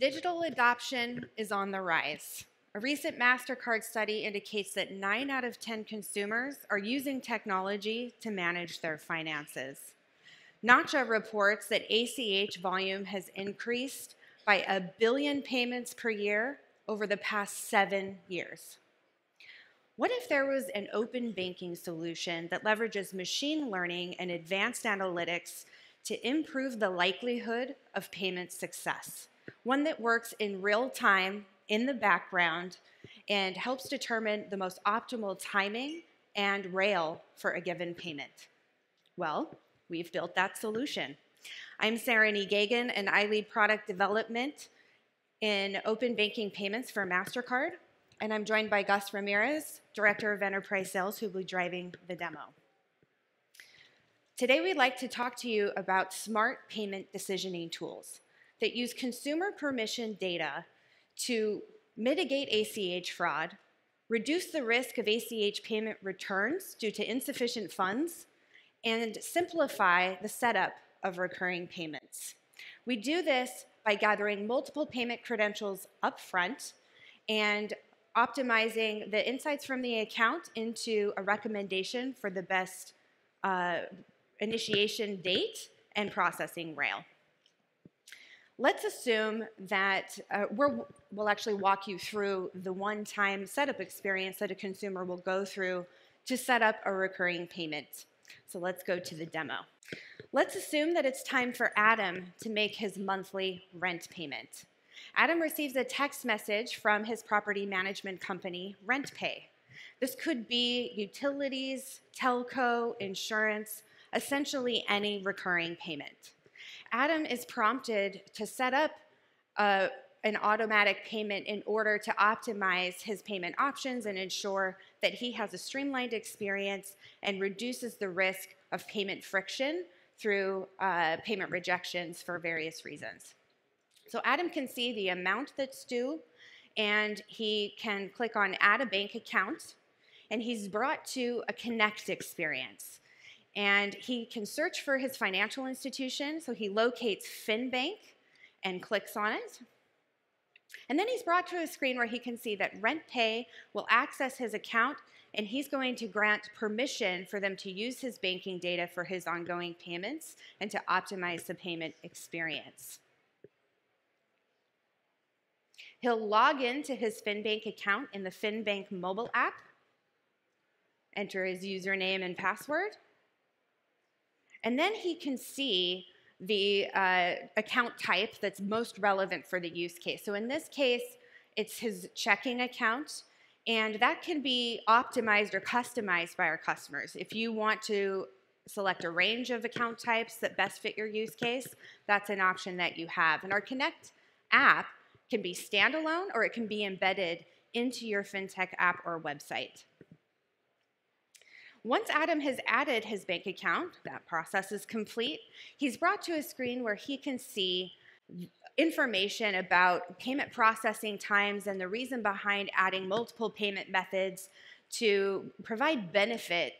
Digital adoption is on the rise. A recent Mastercard study indicates that 9 out of 10 consumers are using technology to manage their finances. NACHA reports that ACH volume has increased by 1 billion payments per year over the past 7 years. What if there was an open banking solution that leverages machine learning and advanced analytics to improve the likelihood of payment success? One that works in real time in the background and helps determine the most optimal timing and rail for a given payment. Well, we've built that solution. I'm Sarah Nee Gagan, and I lead product development in open banking payments for Mastercard, and I'm joined by Gus Ramirez, Director of Enterprise Sales, who will be driving the demo. Today we'd like to talk to you about smart payment decisioning tools that use consumer permission data to mitigate ACH fraud, reduce the risk of ACH payment returns due to insufficient funds, and simplify the setup of recurring payments. We do this by gathering multiple payment credentials up front and optimizing the insights from the account into a recommendation for the best initiation date and processing rail. Let's assume that we'll actually walk you through the one-time setup experience that a consumer will go through to set up a recurring payment. So let's go to the demo. Let's assume that it's time for Adam to make his monthly rent payment. Adam receives a text message from his property management company, RentPay. This could be utilities, telco, insurance, essentially any recurring payment. Adam is prompted to set up an automatic payment in order to optimize his payment options and ensure that he has a streamlined experience and reduces the risk of payment friction through payment rejections for various reasons. So Adam can see the amount that's due, and he can click on Add a Bank Account, and he's brought to a Connect experience. And he can search for his financial institution, so he locates FinBank and clicks on it. And then he's brought to a screen where he can see that RentPay will access his account, and he's going to grant permission for them to use his banking data for his ongoing payments and to optimize the payment experience. He'll log into his FinBank account in the FinBank mobile app, enter his username and password, and then he can see the account type that's most relevant for the use case. So in this case, it's his checking account, and that can be optimized or customized by our customers. If you want to select a range of account types that best fit your use case, that's an option that you have. And our Connect app can be standalone, or it can be embedded into your FinTech app or website. Once Adam has added his bank account, that process is complete. He's brought to a screen where he can see information about payment processing times and the reason behind adding multiple payment methods to provide benefit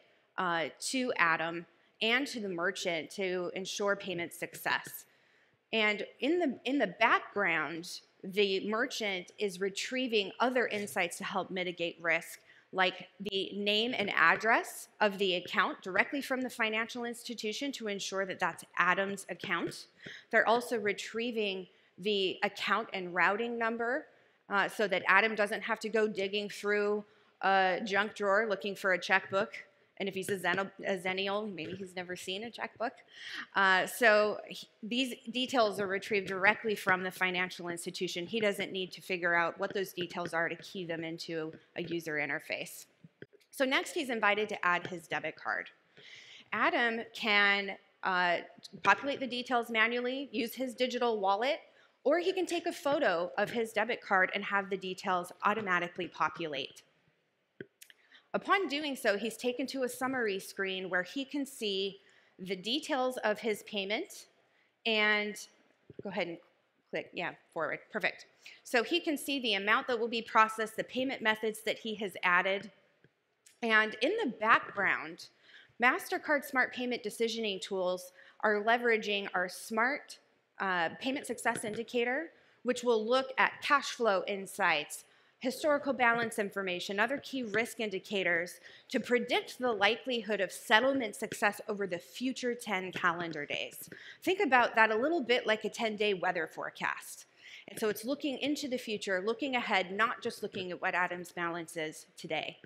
to Adam and to the merchant to ensure payment success. And in the background, the merchant is retrieving other insights to help mitigate risk, like the name and address of the account directly from the financial institution to ensure that that's Adam's account. They're also retrieving the account and routing number so that Adam doesn't have to go digging through a junk drawer looking for a checkbook. And if he's a Xennial, maybe he's never seen a checkbook. These details are retrieved directly from the financial institution. He doesn't need to figure out what those details are to key them into a user interface. So next, he's invited to add his debit card. Adam can populate the details manually, use his digital wallet, or he can take a photo of his debit card and have the details automatically populate. Upon doing so, he's taken to a summary screen where he can see the details of his payment and go ahead and click, forward, perfect. So he can see the amount that will be processed, the payment methods that he has added, and in the background, Mastercard Smart Payment Decisioning Tools are leveraging our Smart Payment Success Indicator, which will look at cash flow insights, historical balance information, other key risk indicators to predict the likelihood of settlement success over the future 10 calendar days. Think about that a little bit like a 10-day weather forecast. And so it's looking into the future, looking ahead, not just looking at what Adam's balance is today.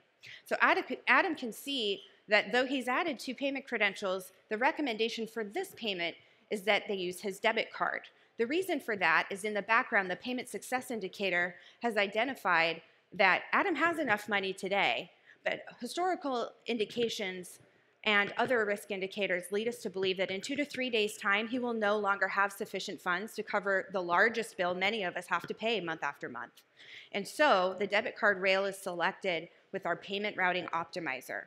So Adam can see that though he's added 2 payment credentials, the recommendation for this payment is that they use his debit card. The reason for that is in the background, the payment success indicator has identified that Adam has enough money today, but historical indications and other risk indicators lead us to believe that in 2 to 3 days' time, he will no longer have sufficient funds to cover the largest bill many of us have to pay month after month. And so the debit card rail is selected with our payment routing optimizer.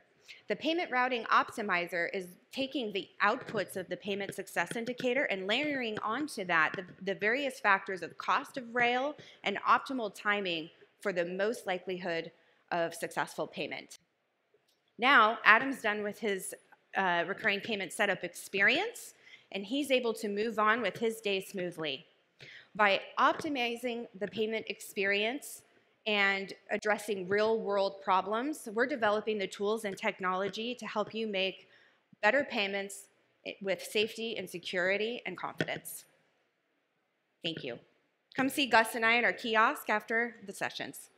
The payment routing optimizer is taking the outputs of the payment success indicator and layering onto that the various factors of cost of rail and optimal timing for the most likelihood of successful payment. Now, Adam's done with his recurring payment setup experience, and he's able to move on with his day smoothly. By optimizing the payment experience and addressing real-world problems, we're developing the tools and technology to help you make better payments with safety and security and confidence. Thank you. Come see Gus and I in our kiosk after the sessions.